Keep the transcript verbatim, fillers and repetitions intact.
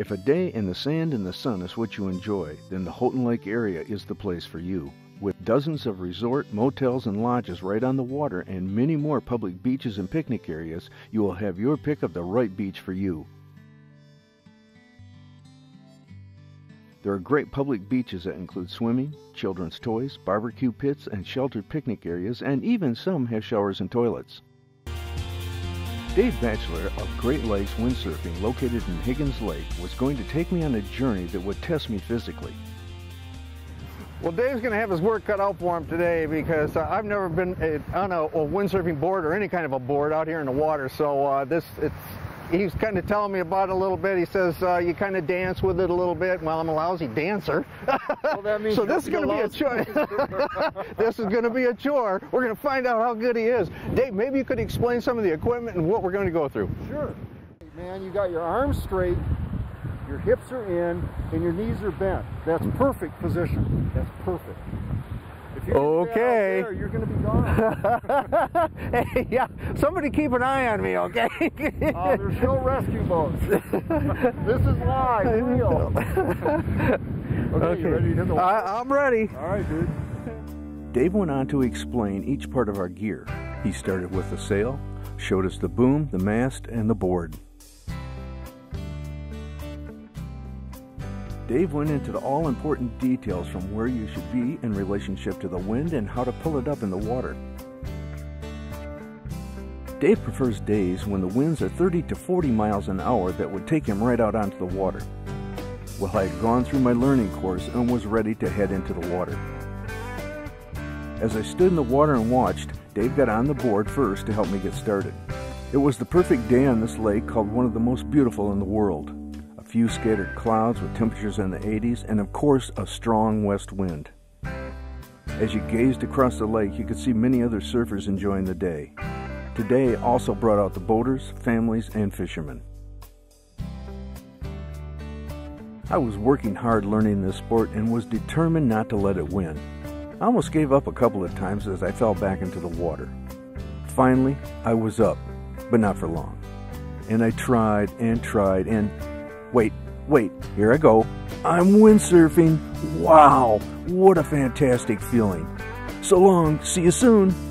If a day in the sand and the sun is what you enjoy, then the Houghton Lake area is the place for you. With dozens of resort, motels, and lodges right on the water and many more public beaches and picnic areas, you will have your pick of the right beach for you. There are great public beaches that include swimming, children's toys, barbecue pits, and sheltered picnic areas, and even some have showers and toilets. Dave Batchelor of Great Lakes Windsurfing, located in Higgins Lake, was going to take me on a journey that would test me physically. Well, Dave's going to have his work cut out for him today because uh, I've never been uh, on a, a windsurfing board or any kind of a board out here in the water, so uh, this it's. He's kind of telling me about it a little bit. He says uh, you kind of dance with it a little bit. Well, I'm a lousy dancer. Well, that means so this is going to be a chore. This is going to be a chore. We're going to find out how good he is. Dave, maybe you could explain some of the equipment and what we're going to go through. Sure. Man, you got your arms straight, your hips are in, and your knees are bent. That's perfect position. That's perfect. If you're okay. There, you're going to be gone. Hey, yeah. Somebody keep an eye on me, okay? uh, there's no rescue boats. This is live, real. okay, okay. You ready to hit the water? I, I'm ready. All right, dude. Dave went on to explain each part of our gear. He started with the sail, showed us the boom, the mast, and the board. Dave went into the all-important details from where you should be in relationship to the wind and how to pull it up in the water. Dave prefers days when the winds are thirty to forty miles an hour that would take him right out onto the water. Well, I had gone through my learning course and was ready to head into the water. As I stood in the water and watched, Dave got on the board first to help me get started. It was the perfect day on this lake, called one of the most beautiful in the world. Few scattered clouds with temperatures in the eighties, and of course a strong west wind. As you gazed across the lake, you could see many other surfers enjoying the day. Today also brought out the boaters, families, and fishermen. I was working hard learning this sport and was determined not to let it win. I almost gave up a couple of times as I fell back into the water. Finally, I was up, but not for long. And I tried and tried and Wait, wait, here I go. I'm windsurfing. Wow, what a fantastic feeling. So long, see you soon.